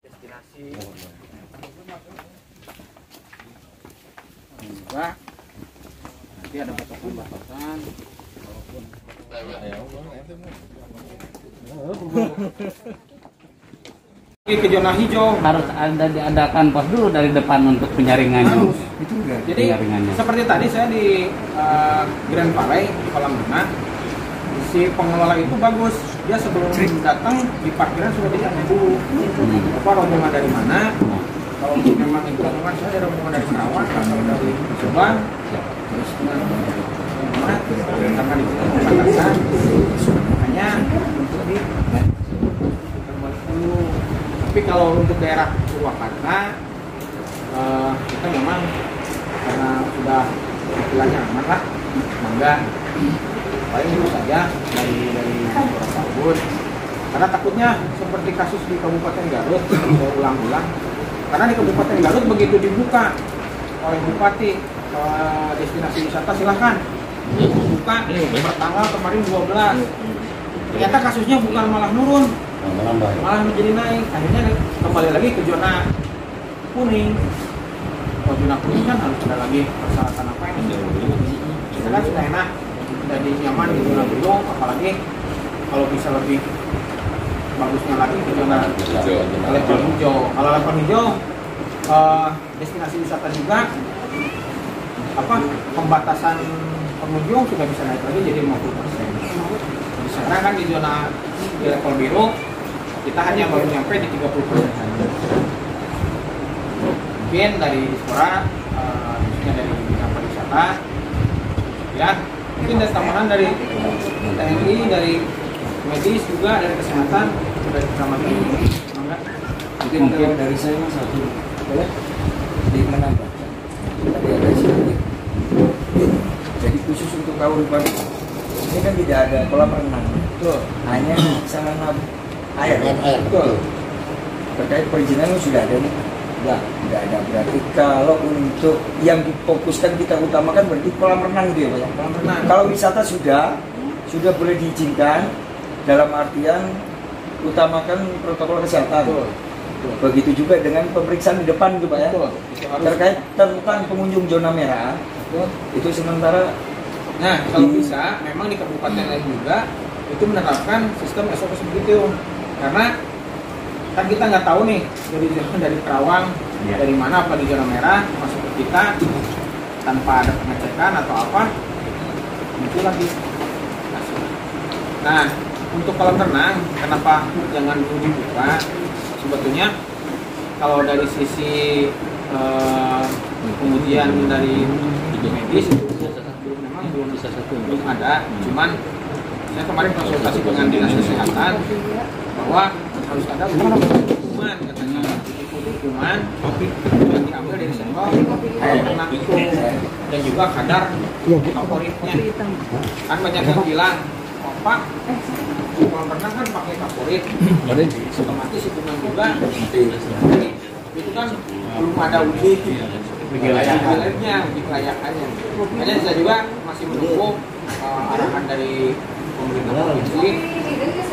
Destinasi Mbak, nanti ada patokan-patokan. Ke zona hijau harus Anda diadakan pos dulu dari depan untuk penyaringannya. Itu enggak. Jadi penyaringannya. Seperti tadi saya di Grand Valley di kolam renang, si pengelola itu bagus. Dia sebelum datang di parkiran sudah ditanya dulu. Apa rombongan dari mana? Kalau memang itu rombongan saya ada rombongan dari Karawang, kalau dari Subang, terus akan diperkenalkan. Hanya untuk di tapi kalau untuk daerah Purwakarta kita memang karena sudah istilahnya aman lah, mangga paling dulu saja dari beberapa tahun, karena takutnya seperti kasus di Kabupaten Garut berulang-ulang. Karena di Kabupaten Garut begitu dibuka oleh Bupati destinasi wisata silahkan buka pertanggal kemarin 12, ternyata kasusnya bukan malah menurun, malah menjadi naik. Akhirnya kembali lagi ke zona kuning. Kalau zona kuning kan harus ada lagi persyaratan apa yang kita kan sudah enak, sudah nyaman di zona biru, apalagi kalau bisa lebih bagusnya lagi ke zona level hijau. Kalau level hijau destinasi wisata juga apa pembatasan pengunjung sudah bisa naik lagi jadi 50%. Karena kan di zona di level biru kita hanya baru nyampe di 30% saja. Mungkin dari dispora, khususnya dari bidang pariwisata, ya mungkin dari tambahan dari TNI, dari medis juga, dari kesehatan, dari keamanan, mungkin dari saya satu, boleh di mana pak? Tadi ada sedikit. Jadi khusus untuk Kabupaten ini kan tidak ada kolam renang, betul. Hanya sarana air, betul. Terkait perizinan sudah ada nih, tidak ada. Berarti kalau untuk yang difokuskan kita utamakan berarti kolam renang gitu ya pak? Kolam renang. Kalau wisata sudah boleh diizinkan dalam artian utamakan protokol kesehatan. Betul. Betul. Begitu juga dengan pemeriksaan di depan gitu pak ya. Betul. Terkait tentang pengunjung zona merah, betul. Itu sementara. Nah, kalau bisa, memang di kabupaten lain juga itu menerapkan sistem SOP begitu, karena kan kita nggak tahu nih dari Karawang, dari mana apa di zona merah masuk ke kita tanpa ada pengecekan atau apa, itu lagi. Nah, untuk kolam renang, kenapa jangan dulu dibuka? Sebetulnya kalau dari sisi kemudian dari medis belum ada, cuman saya kemarin konsultasi dengan dinas kesehatan bahwa harus ada hukuman, katanya hukuman yang diambil dari sampel air renang itu dan juga kadar kaporitnya. Kan banyak yang bilang, oh pak, kolam renang kan pakai kaporit, otomatis hukuman juga. Itu kan belum ada uji kelayakannya. Makanya saya juga masih menunggu arahan dari pemerintah provinsi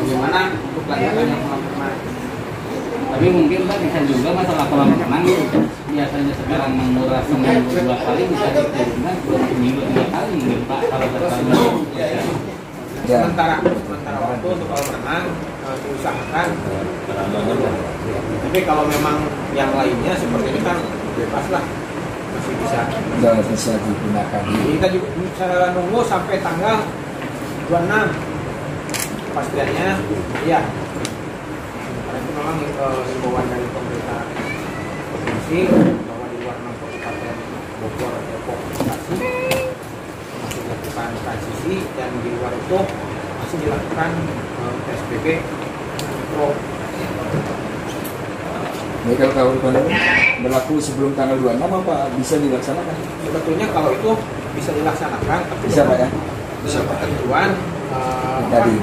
bagaimana untuk kelayakannya kolam renang. Tapi mungkin Pak bisa juga masalah kolam renang biasanya sekarang mengurang seminggu 2 kali bisa diturunkan seminggu 3 kali mungkin Pak kalau terlalu. Sementara waktu untuk kolam renang diusahakan. Tapi kalau memang yang lainnya seperti ini kan bebas lah, masih bisa digunakan. Kita juga bisa nunggu sampai tanggal 26 pastinya, ya. Karena itu memang himbauan dari pemerintah provinsi bahwa di luar Kabupaten Bogor ada Bekasi masih dilakukan transisi dan di luar itu masih dilakukan PSBB mikro. Jadi kalau kawasan berlaku sebelum tanggal 26 apa bisa dilaksanakan? Sebetulnya kalau itu bisa dilaksanakan, tapi bisa pak ya? Bisa pak. Tuan tadi.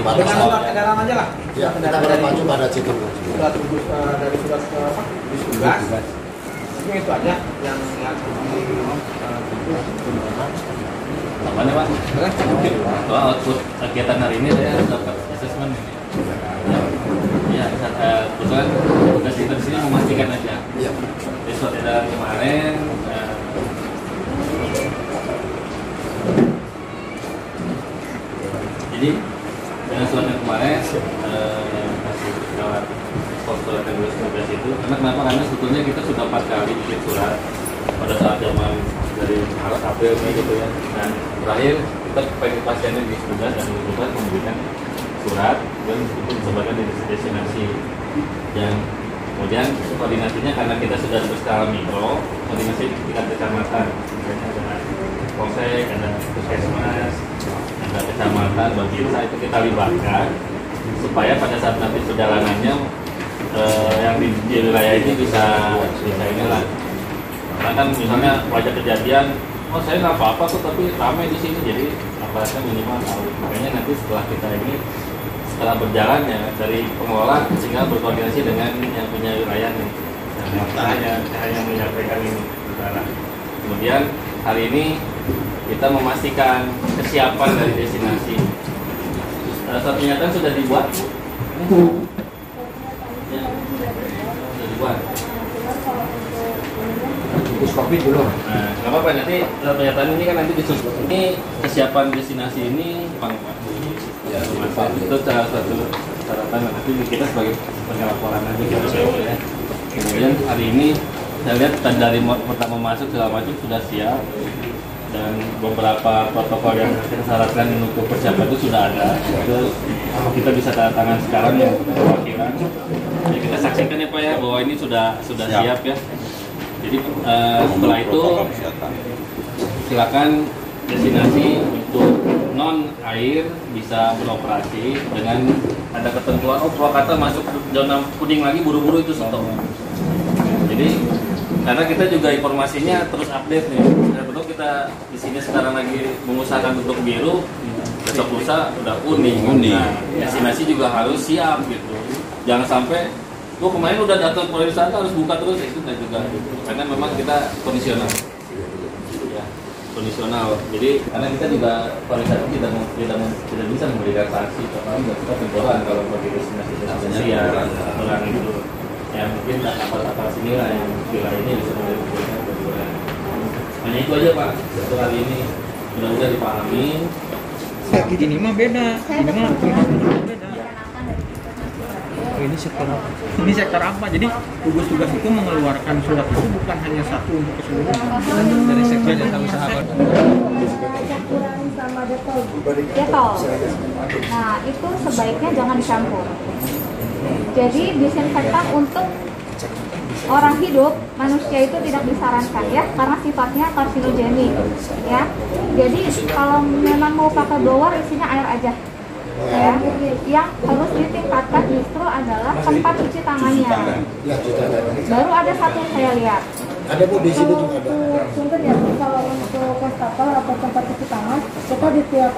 Kita keluar kendaraan aja lah. Ya, kita berpacu pada situ. Surat tugas dari surat apa? Tugas. Itu aja yang di Apanya Pak? Soal output kegiatan hari ini saya dapat asesmen ini. Ya, kebetulan tugas kita di sini memastikan aja. Besok edaran kemarin. Jadi dengan surat yang kemarin masih lewat ekspor surat yang 2019 itu. Kenapa? Karena sebetulnya kita sudah 4 kali bikin surat pada saat zaman dari Maret, April, Mei gitu ya. Dan terakhir kita pengen pasiennya di sudah dan kita memberikan surat dan itu disebarkan di destinasi. Dan kemudian koordinasinya karena kita sudah berskala mikro, koordinasi di tingkat kecamatan. Ada polsek, ada puskesmas, ada kecamatan, bagian saat itu kita libatkan supaya pada saat nanti perjalanannya yang di wilayah ini bisa inilah. Karena kan misalnya wajah kejadian, oh saya nggak apa-apa tuh tapi ramai di sini, jadi aparatnya minimal tahu. Makanya nanti setelah kita ini, setelah berjalannya dari pengelola sehingga berkoordinasi dengan yang punya wilayah nih, yang menyampaikan ini. Kemudian hari ini kita memastikan kesiapan dari destinasi. Satu nyata sudah dibuat. Ya, sudah dibuat. COVID belum. Nah, nggak apa-apa nanti pernyataan ini kan nanti disusul. Ini kesiapan destinasi ini Pak. Ya, itu salah satu catatan nanti kita sebagai penyelaporan nanti kita ya. Kemudian hari ini saya lihat dari pertama masuk segala macam sudah siap dan beberapa protokol yang disyaratkan untuk persiapan itu sudah ada. Itu kita bisa tanda tangan sekarang ya perwakilan. Ya, kita saksikan ya Pak ya bahwa ini sudah siap ya. Jadi setelah itu silakan destinasi untuk non air bisa beroperasi dengan ada ketentuan oh Purwakarta masuk zona kuning lagi buru-buru itu stop. Jadi karena kita juga informasinya terus update nih. Betul kita di sini sekarang lagi mengusahakan untuk biru, besok lusa udah kuning. Nah, destinasi juga harus siap gitu. Jangan sampai oh, kemarin udah datang pariwisata harus buka terus itu nggak juga karena memang kita kondisional ya, kondisional jadi karena kita juga pariwisata tidak bisa memberikan sanksi karena kita teguran kalau bagi destinasi ya orang itu ya mungkin lah kapal-kapal sini lah yang wilayahnya bisa memberikan teguran hanya itu aja Pak satu kali ini mudah-mudahan dipahami sakit ini mah beda ini mah beda. Ini sektor apa? Jadi tugas-tugas itu mengeluarkan surat itu bukan hanya satu untuk keseluruhan. Dari sektor jasa usaha. Detol. Nah itu sebaiknya jangan dicampur. Jadi disinfektan untuk orang hidup manusia itu tidak disarankan ya karena sifatnya karsinogenik ya. Jadi kalau memang mau pakai blower isinya air aja. Ya, yang harus ditingkatkan justru adalah tempat cuci tangannya. Baru ada satu saya lihat. Ada Bu di sini juga ada. Contoh ya kalau untuk wastafel atau tempat cuci tangan, kita di tiap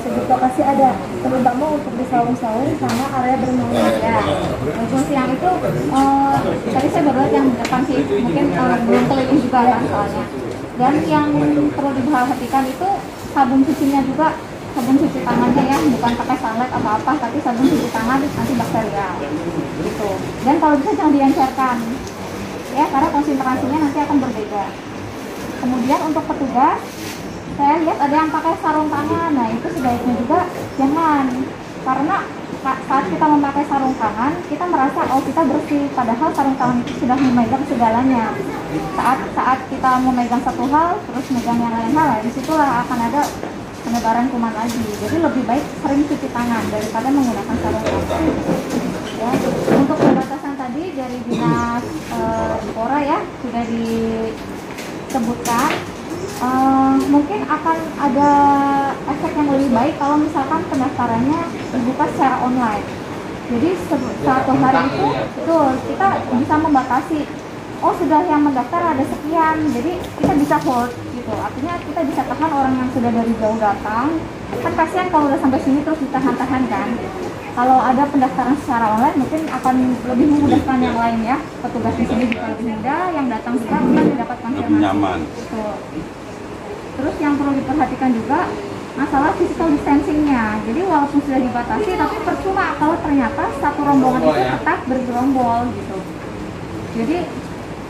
sejuta kasih ada. Terutama untuk di saung-saung sama area bermain ya. Fungsi yang itu tadi saya baru lihat yang depan sih, mungkin belum keliling juga kan soalnya. Dan yang perlu diperhatikan itu sabun cucinya juga. Sabun cuci tangannya ya, bukan pakai sunlight apa-apa, tapi sabun cuci tangan antibakterial gitu. Dan kalau bisa jangan diencerkan ya, karena konsentrasinya nanti akan berbeda. Kemudian untuk petugas, saya lihat ada yang pakai sarung tangan, nah itu sebaiknya juga jangan. Karena saat kita memakai sarung tangan, kita merasa oh kita bersih, padahal sarung tangan itu sudah memegang segalanya. Saat kita memegang satu hal, terus memegang yang lain hal, disitulah akan ada penyebaran kuman lagi, jadi lebih baik sering cuci tangan daripada menggunakan sarung tangan. Ya, untuk pembatasan tadi dari dinas Pora ya sudah disebutkan, mungkin akan ada efek yang lebih baik kalau misalkan pendaftarannya dibuka secara online. Jadi satu hari itu betul kita bisa membatasi. Oh sudah yang mendaftar ada sekian, jadi kita bisa hold gitu. Artinya kita bisa tahan orang yang sudah dari jauh datang. Kan kasihan kalau udah sampai sini terus ditahan-tahan kan. Kalau ada pendaftaran secara online mungkin akan lebih memudahkan yang lain ya. Petugas di sini juga lebih mudah, yang datang sekarang kita dapat konfirmasi. Nyaman. Gitu. Terus yang perlu diperhatikan juga masalah physical distancingnya. Jadi walaupun sudah dibatasi, tapi percuma kalau ternyata satu rombongan itu tetap bergerombol gitu. Jadi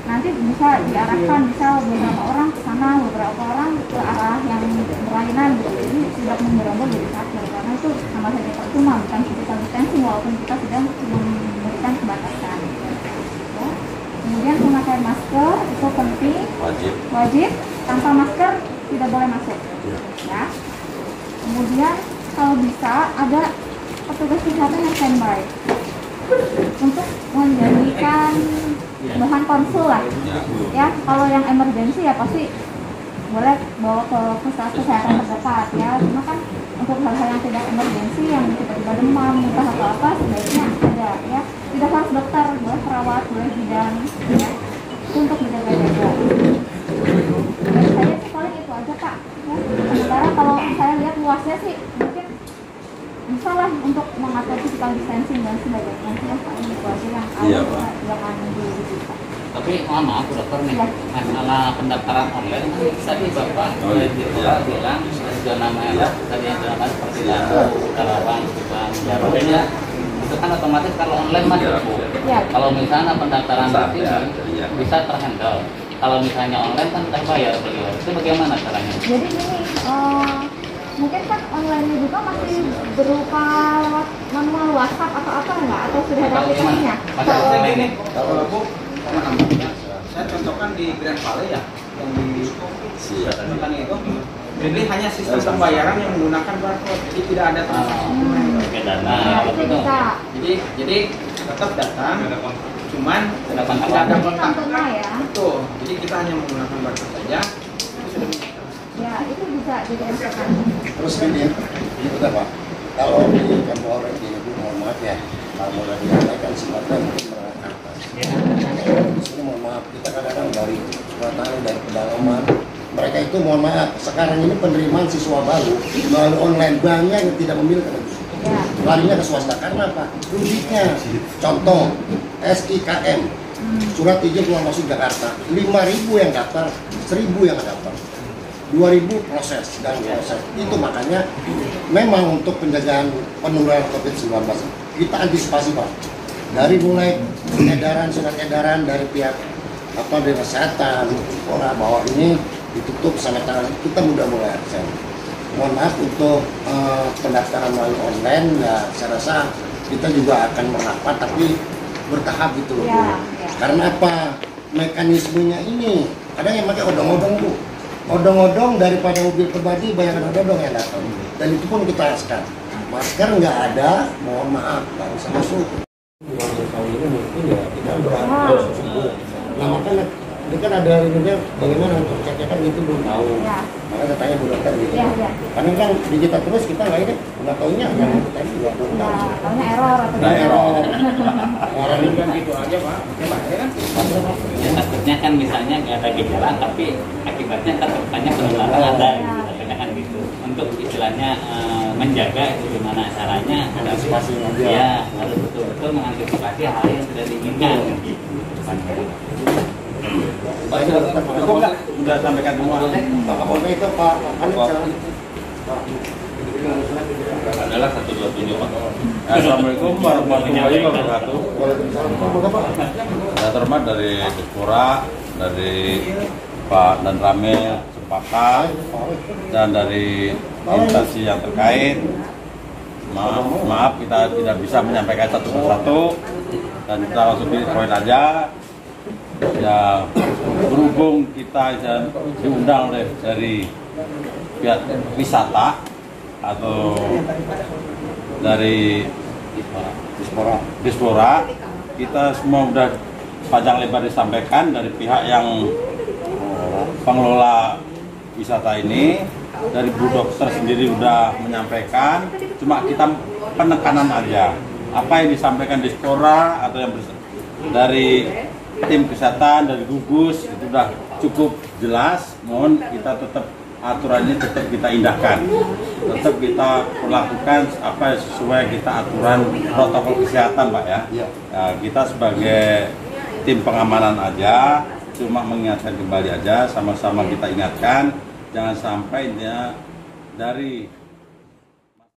nanti bisa diarahkan, bisa beberapa orang ke sana, beberapa orang ke arah yang berlainan gitu. Jadi tidak menggerombol jadi satu, karena itu sama saja percuma, bukan physical distancing walaupun kita sedang memberikan pembatasan. Gitu. Kemudian memakai masker itu penting, wajib. Tanpa masker tidak boleh masuk. Ya. Kemudian kalau bisa ada petugas kesehatan yang standby untuk menjadikan bahan konsul lah. Ya, kalau yang emergensi ya pasti boleh bawa ke pusat kesehatan terdekat ya. Cuma kan untuk hal-hal yang tidak emergensi yang tiba-tiba demam, muntah atau apa sebaiknya ada ya. Tidak harus dokter, boleh perawat, boleh bidan ya. Untuk menjaga-jaga. Saya sih paling itu aja Pak. Sementara kalau saya lihat luasnya sih mungkin bisa lah untuk mengatur physical distancing dan sebagainya. Yang paling itu aja yang awal jangan dulu. Tapi mohon maaf dokter nih, masalah pendaftaran online itu tadi Bapak bilang zona merah, tadi yang zona merah seperti Karawang, Subang, Jawa Barat. Itu kan otomatis kalau online mah cukup. Kalau misalnya pendaftaran nanti bisa terhandle. Kalau misalnya online kan tak bayar beliau, itu bagaimana caranya? Jadi gini, mungkin kan online juga masih berupa lewat manual WhatsApp atau apa enggak? Atau sudah ada aplikasinya? Kalau aku, saya contohkan di Grand Valley ya, yang di Sultan itu, jadi hanya sistem pembayaran yang menggunakan barcode, jadi tidak ada transaksi online. Jadi tetap datang. Cuman tidak ada kontak ya. Tuh, jadi kita hanya menggunakan barcode saja. Ya itu bisa dilakukan. Terus ini, itu apa? Kalau di kampung orang di mohon maaf ya, kalau lagi ada kan semacam merangkap. Di sini mohon maaf, kita kadang-kadang dari selatan dari pedalaman, mereka itu mohon maaf. Sekarang ini penerimaan siswa baru melalui online banyak yang tidak memiliki. Larinya ke swasta karena apa? Ruginya. Contoh SIKM surat izin keluar masuk Jakarta 5.000 yang daftar, 1.000 yang daftar, 2.000 proses dan proses. Itu makanya memang untuk penjagaan penularan COVID-19 kita antisipasi Pak, dari mulai edaran surat edaran dari pihak apa dari kesehatan sekolah bahwa ini ditutup sampai tanggal kita mudah mulai absen. Mohon maaf untuk pendaftaran melalui online, ya saya rasa kita juga akan merapat tapi bertahap gitu loh ya, ya. Karena apa mekanismenya ini kadang yang pakai odong-odong Bu, odong-odong daripada mobil pribadi banyak odong-odong yang datang dan itu pun kita haruskan masker nggak ada, mohon maaf nggak usah masuk. Tahun ini mungkin ya kita berharap nah makanya ini kan ada rindunya bagaimana untuk ceknya kan itu belum tahu ya. Maka saya tanya Bu Dokter gitu ya, ya. Karena kan di kita terus kita nggak ini nggak taunya yang kita tanya juga belum tahu karena error atau nah, error orang ini kan gitu aja Pak ya Pak ya kan ya, takutnya kan misalnya nggak ada gejala tapi akibatnya terkena penularan ada ya. Kan gitu untuk istilahnya menjaga gimana caranya ada antisipasi ya harus betul-betul mengantisipasi hal yang tidak diinginkan gitu. Pak sudah sampaikan semua. Pak Kapolres itu Pak adalah 127 Pak. Assalamualaikum warahmatullahi wabarakatuh. Saya terhormat dari Kepura, dari Pak dan Ramil sepakat dan dari instansi yang terkait. Maaf kita tidak bisa menyampaikan satu persatu dan kita langsung pilih poin aja. Ya berhubung kita diundang dari pihak wisata atau dari diaspora kita semua sudah panjang lebar disampaikan dari pihak yang pengelola wisata ini dari Bu Dokter sendiri sudah menyampaikan cuma kita penekanan aja apa yang disampaikan diaspora atau yang dari tim kesehatan dari gugus itu sudah cukup jelas, mohon kita tetap aturannya tetap kita indahkan, tetap kita lakukan apa sesuai kita aturan protokol kesehatan Pak ya. Ya kita sebagai tim pengamanan aja cuma mengingatkan kembali aja, sama-sama kita ingatkan Jangan sampai dia dari